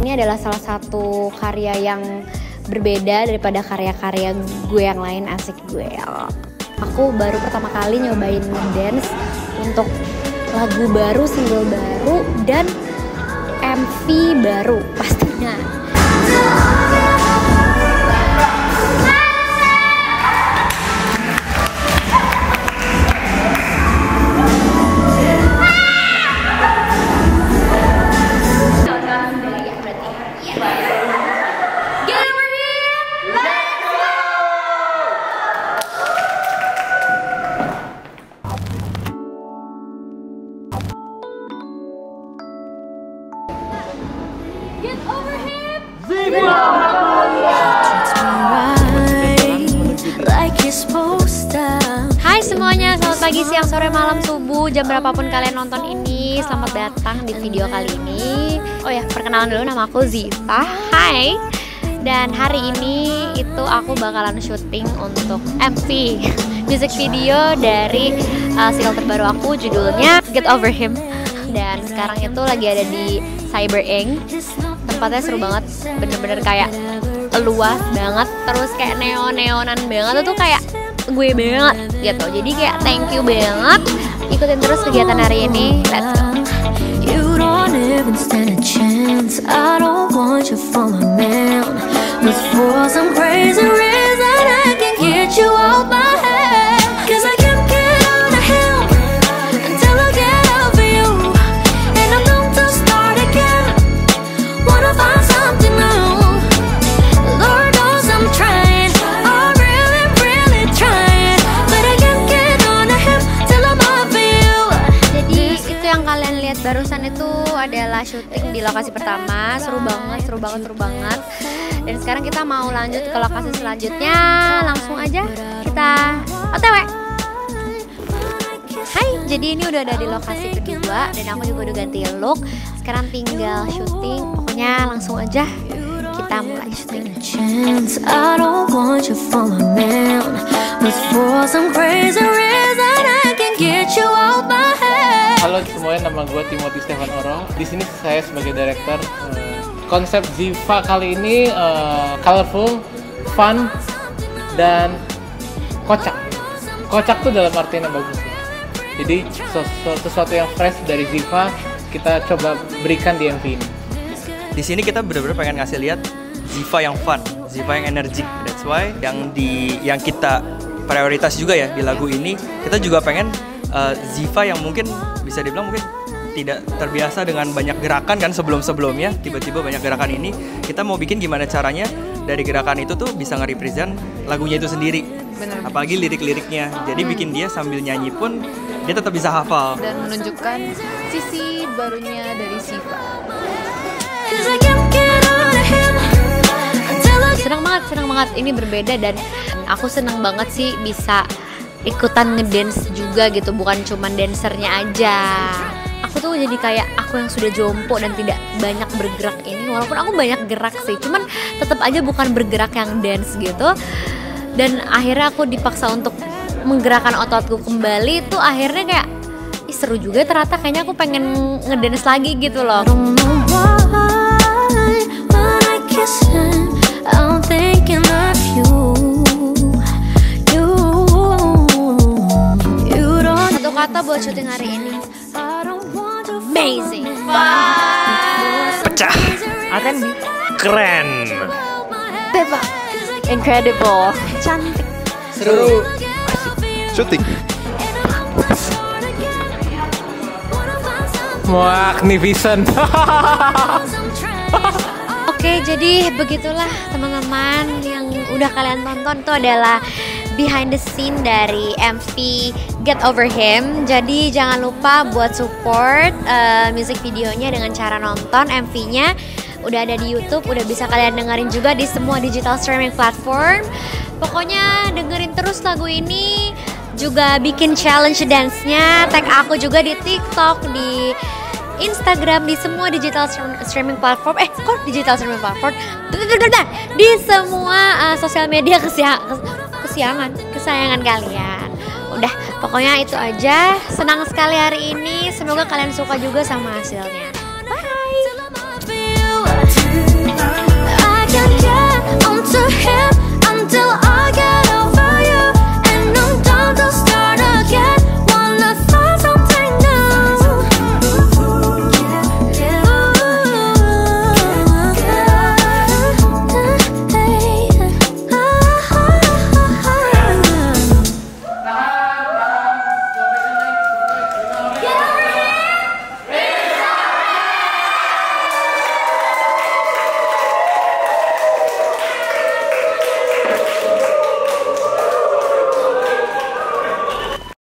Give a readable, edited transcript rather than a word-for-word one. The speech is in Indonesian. Ini adalah salah satu karya yang berbeda daripada karya-karya gue yang lain. Asik gue. Aku baru pertama kali nyobain ngedance untuk lagu baru, single baru, dan MV baru pastinya. Get Over Him, Ziva Magnolya. Hai semuanya, selamat pagi, siang, sore, malam, subuh, jam berapapun kalian nonton ini. Selamat datang di video kali ini. Oh ya, perkenalan dulu, nama aku Ziva. Hai. Dan hari ini itu aku bakalan syuting untuk MV music video dari single terbaru aku, judulnya Get Over Him. Dan sekarang itu lagi ada di Cyber Eng. Tempatnya seru banget, bener-bener kayak luas banget, terus kayak neon-neonan banget, itu kayak gue banget gitu. Jadi kayak thank you banget, ikutin terus kegiatan hari ini. Let's go. You don't even stand a chance. I don't want you for my man. But for some crazy reason I can get you out my head. Cause I can't get out of him until I get over you. And I'm going to start again. Wanna find something new. Lord knows I'm trying. I'm really, really trying. But I can't get out of him till I'm over you. Jadi itu yang kalian lihat barusan itu adalah syuting di lokasi pertama. Seru banget, seru banget, seru banget. Dan sekarang kita mau lanjut ke lokasi selanjutnya. Langsung aja kita OTW. Hai, jadi ini udah ada di lokasi kedua. Dan aku juga udah ganti look. Sekarang tinggal syuting. Pokoknya langsung aja kita mulai syuting. I don't want you for my man. But for some crazy reason I can get you out my head. Halo semuanya, nama gue Timothy Stephan Oro. Di sini saya sebagai director. Konsep Ziva kali ini colorful, fun, dan kocak. Kocak tuh dalam artian yang bagus. Jadi sesuatu yang fresh dari Ziva kita coba berikan di MV ini. Di sini kita benar-benar pengen ngasih lihat Ziva yang fun, Ziva yang energik. That's why yang kita prioritas juga ya di lagu ini. Kita juga pengen Ziva yang mungkin bisa dibilang mungkin tidak terbiasa dengan banyak gerakan kan sebelum-sebelumnya, tiba-tiba banyak gerakan ini. Kita mau bikin gimana caranya dari gerakan itu tuh bisa nge-represent lagunya itu sendiri. Bener. Apalagi lirik-liriknya. Jadi bikin dia sambil nyanyi pun dia tetap bisa hafal. Dan menunjukkan sisi barunya dari Ziva. Senang banget ini berbeda dan aku senang banget sih bisa ikutan ngedance juga gitu, bukan cuman dansernya aja. Aku tuh jadi kayak aku yang sudah jompo dan tidak banyak bergerak ini, walaupun aku banyak gerak sih, cuman tetap aja bukan bergerak yang dance gitu. Dan akhirnya aku dipaksa untuk menggerakkan ototku kembali, tuh akhirnya kayak seru juga ternyata, kayaknya aku pengen ngedance lagi gitu loh. Satu kata buat syuting hari ini. Amazing. Wow. Pecah. R&B. Keren. Bebas. Incredible. Cantik. Seru. Syuting. Magnificent. Oke, jadi begitulah teman-teman, yang udah kalian tonton itu adalah behind the scene dari MV Get Over Him. Jadi jangan lupa buat support music videonya dengan cara nonton MV-nya. Udah ada di YouTube, udah bisa kalian dengerin juga di semua digital streaming platform. Pokoknya dengerin terus lagu ini, juga bikin challenge dance-nya. Tag aku juga di TikTok, di Instagram, di semua digital streaming platform. Kok digital streaming platform? Di semua sosial media kesayangan kalian. Udah, pokoknya itu aja. Senang sekali hari ini, semoga kalian suka juga sama hasilnya.